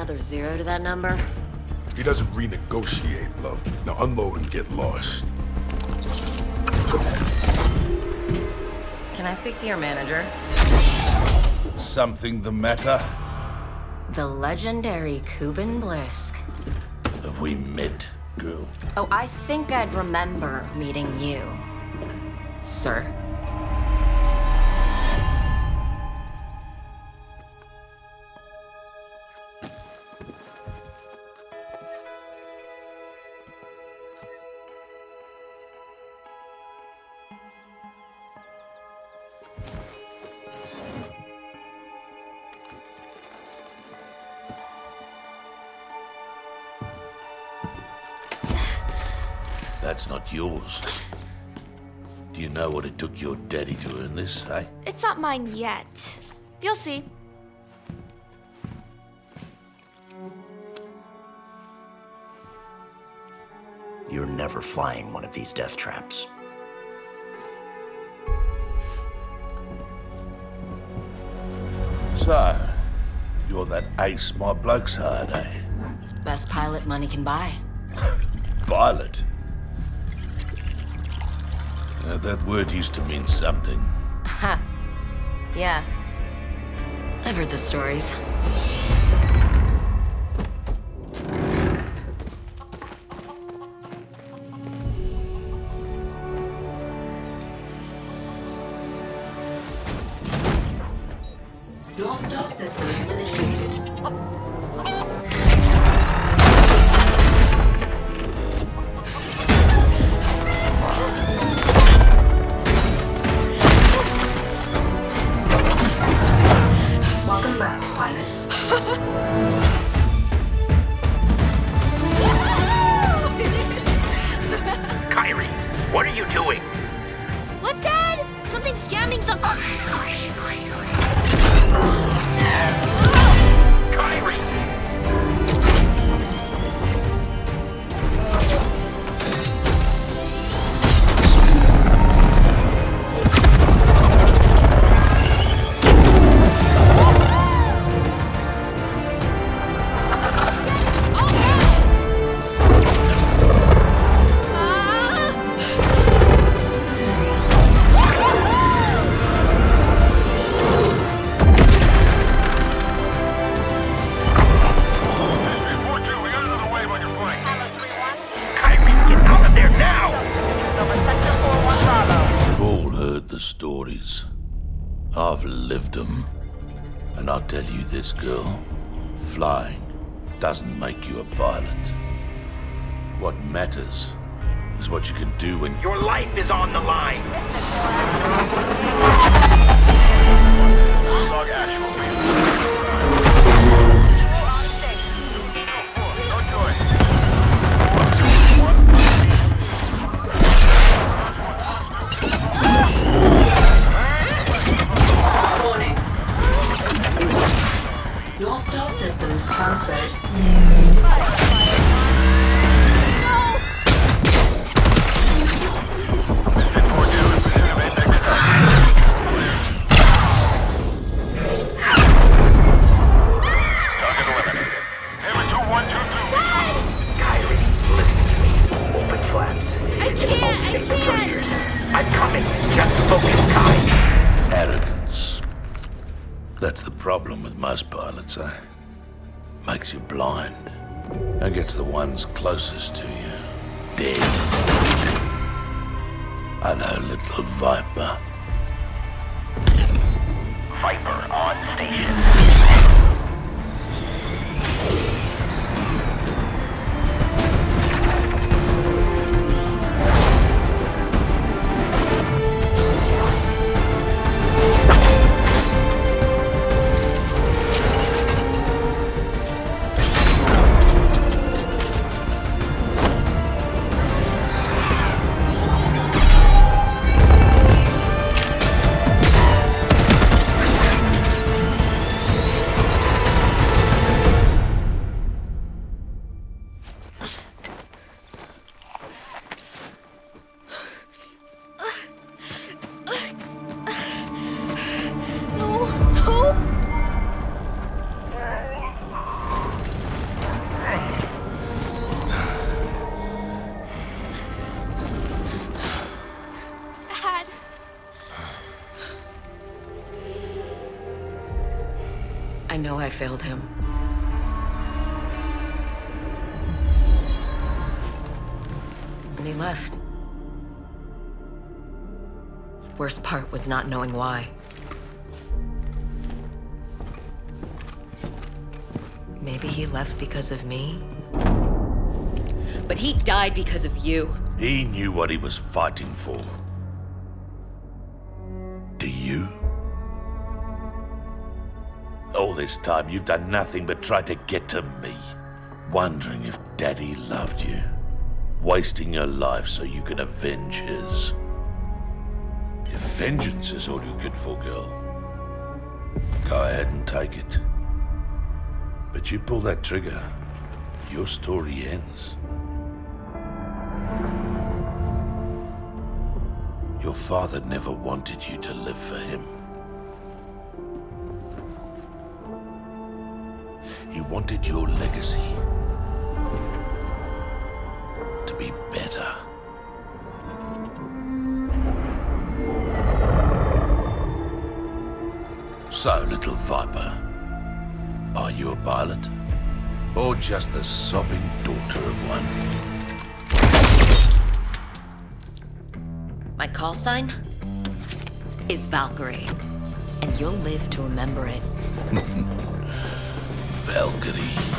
another zero to that number? He doesn't renegotiate, love. Now unload and get lost. Can I speak to your manager? Something the matter? The legendary Kuban Blisk. Have we met, girl? Oh, I think I'd remember meeting you, sir. That's not yours. Do you know what it took your daddy to earn this, eh? It's not mine yet. You'll see. You're never flying one of these death traps. So, you're that ace my bloke's hard, eh? Best pilot money can buy. Pilot? Now, that word used to mean something. Ha. Yeah. I've heard the stories. Non-stop systems initiated. Welcome back, pilot. Kyrie, what are you doing? What, Dad? Something's jamming the... Kyrie! Stories. I've lived them. And I'll tell you this, girl. Flying doesn't make you a pilot. What matters is what you can do when your life is on the line. Systems transferred. That's the problem with most pilots, eh? Makes you blind, and gets the ones closest to you dead. I know, little Viper. Viper on station. I know I failed him. And he left. Worst part was not knowing why. Maybe he left because of me? But he died because of you. He knew what he was fighting for. Do you? All this time you've done nothing but try to get to me. Wondering if Daddy loved you. Wasting your life so you can avenge his. If vengeance is all you good for, girl, go ahead and take it. But you pull that trigger, your story ends. Your father never wanted you to live for him. He wanted your legacy to be better. So, little Viper, are you a pilot? Or just the sobbing daughter of one? My call sign is Valkyrie, and you'll live to remember it. Valkyrie.